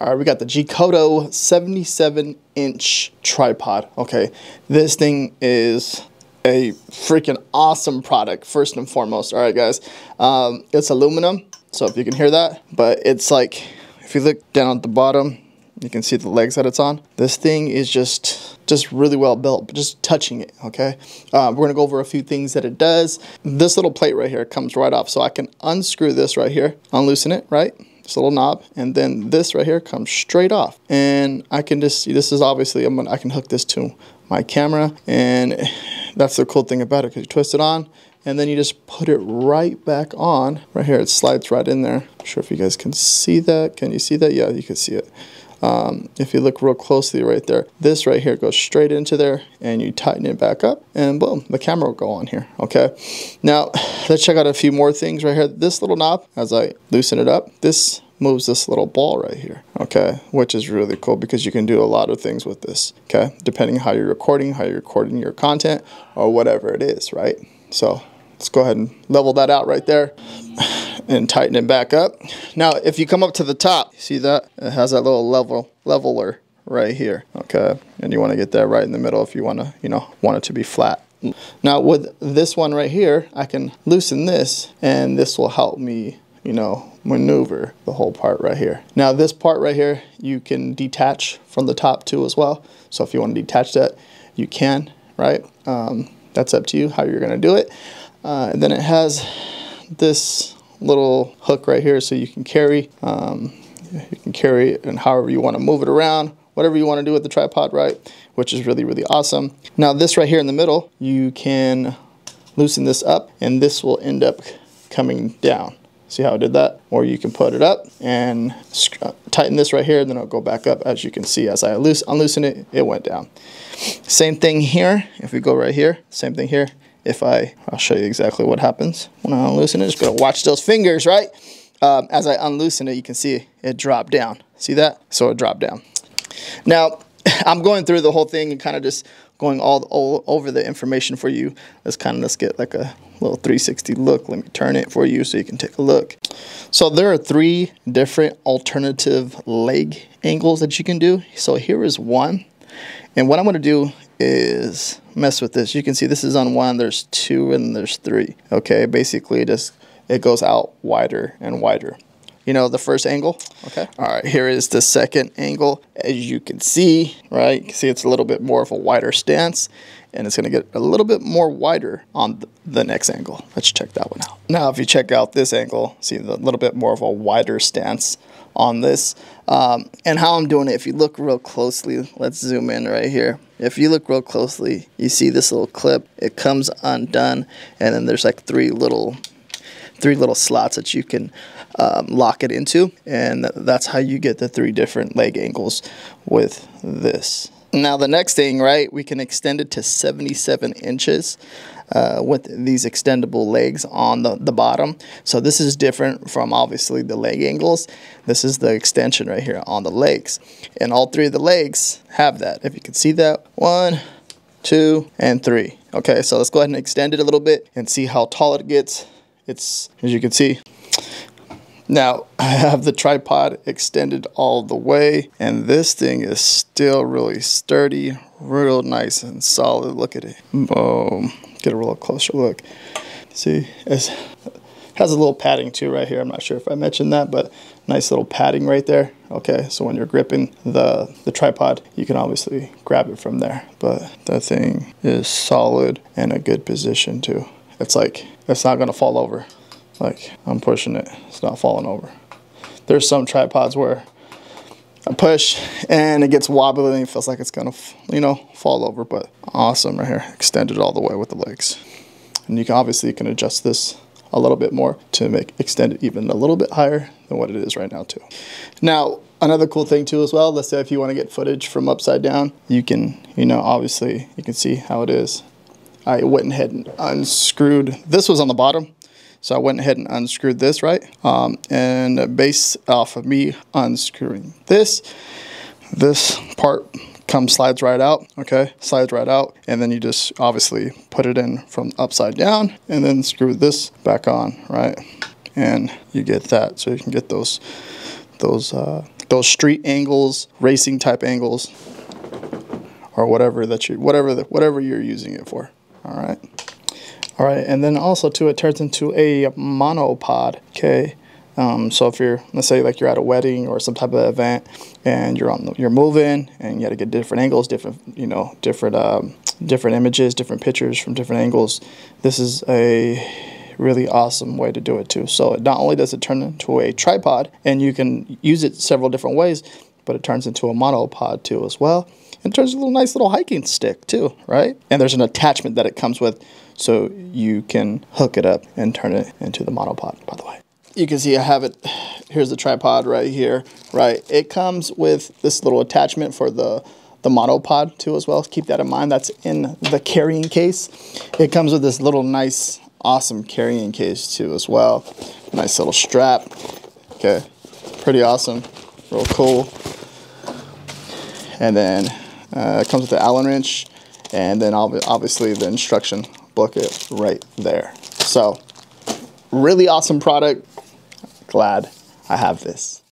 All right, we got the GEEKOTO 77-inch tripod. Okay, this thing is a freaking awesome product, first and foremost. All right, guys, it's aluminum, so if you can hear that, but it's like, if you look down at the bottom, you can see the legs that it's on. This thing is just really well built, just touching it, okay? We're gonna go over a few things that it does. This little plate right here comes right off, so I can unscrew this right here, unloosen it, right? This little knob, and then this right here comes straight off. And I can just see, this is obviously, I can hook this to my camera, and that's the cool thing about it, because you twist it on, and then you just put it right back on. Right here, it slides right in there. I'm sure if you guys can see that. Can you see that? Yeah, you can see it. If you look real closely right there, this right here goes straight into there, and you tighten it back up, and boom, the camera will go on here, okay? Now, let's check out a few more things right here. This little knob, as I loosen it up, this moves this little ball right here, okay? Which is really cool, because you can do a lot of things with this, okay? Depending how you're recording your content, or whatever it is, right? So, let's go ahead and level that out right there and tighten it back up. Now, if you come up to the top, you see that? It has that little leveler right here, okay? And you wanna get that right in the middle if you wanna, you know, want it to be flat. Now, with this one right here, I can loosen this, and this will help me, you know, maneuver the whole part right here. Now, this part right here, you can detach from the top too as well. So if you wanna detach that, you can, right? That's up to you, how you're gonna do it. And then it has this little hook right here, so you can carry it, and however you want to move it around, whatever you want to do with the tripod, right? Which is really, really awesome. Now this right here in the middle, you can loosen this up, and this will end up coming down. See how I did that? Or you can put it up and tighten this right here, and then it'll go back up. As you can see, as I unloosen it, it went down. Same thing here. If we go right here, same thing here. If I'll show you exactly what happens when I unloosen it. Just gotta watch those fingers, right? As I unloosen it, you can see it dropped down. See that? So it dropped down. Now, I'm going through the whole thing and kind of just going all over the information for you. Let's get like a little 360 look. Let me turn it for you so you can take a look. So there are 3 different alternative leg angles that you can do. So here is one. And what I'm gonna do is mess with this. You can see this is on 1, there's 2, and there's 3. Okay, basically it goes out wider and wider. You know the first angle? Okay. All right, here is the second angle. As you can see, right? You can see it's a little bit more of a wider stance, and it's gonna get a little bit more wider on the next angle. Let's check that one out. Now, if you check out this angle, see a little bit more of a wider stance on this. And how I'm doing it, if you look real closely, let's zoom in right here. If you look real closely, you see this little clip, it comes undone, and then there's like three little slots that you can lock it into, and that's how you get the 3 different leg angles with this. Now the next thing, right, we can extend it to 77 inches with these extendable legs on the bottom. So this is different from obviously the leg angles. This is the extension right here on the legs. And all 3 of the legs have that. If you can see that, 1, 2, and 3. Okay, so let's go ahead and extend it a little bit and see how tall it gets. It's, as you can see, now I have the tripod extended all the way, and this thing is still really sturdy, real nice and solid. Look at it. Boom. Get a real closer look. See, it has a little padding too right here. I'm not sure if I mentioned that, but nice little padding right there. Okay, so when you're gripping the tripod, you can obviously grab it from there. But that thing is solid and a good position too. It's like, it's not gonna fall over. Like, I'm pushing it, it's not falling over. There's some tripods where I push and it gets wobbly and it feels like it's gonna, you know, fall over, but awesome right here. Extended all the way with the legs. And you can obviously adjust this a little bit more to extend it even a little bit higher than what it is right now too. Now, another cool thing too as well, let's say if you wanna get footage from upside down, you can, you know, obviously you can see how it is. I went ahead and unscrewed, this was on the bottom, so I went ahead and unscrewed this, right? And based off of me unscrewing this part slides right out, okay? Slides right out, and then you just obviously put it in from upside down, and then screw this back on, right? And you get that, so you can get those those street angles, racing type angles, or whatever that you whatever you're using it for. All right, and then also too, it turns into a monopod. Okay. So if you're, let's say like you're at a wedding or some type of event, and you're on the, you're moving, and you got to get different angles, different, you know, different images, different pictures from different angles. This is a really awesome way to do it too. So it not only does it turn into a tripod, and you can use it several different ways, but it turns into a monopod too as well. It turns into a nice little hiking stick too, right? And there's an attachment that it comes with, so you can hook it up and turn it into the monopod, by the way. You can see I have it, here's the tripod right here, right? It comes with this little attachment for the monopod too as well. Keep that in mind, that's in the carrying case. It comes with this little nice, awesome carrying case too as well. Nice little strap, okay, pretty awesome, real cool. And then it comes with the Allen wrench, and then obviously the instruction booklet right there. So, really awesome product. Glad I have this.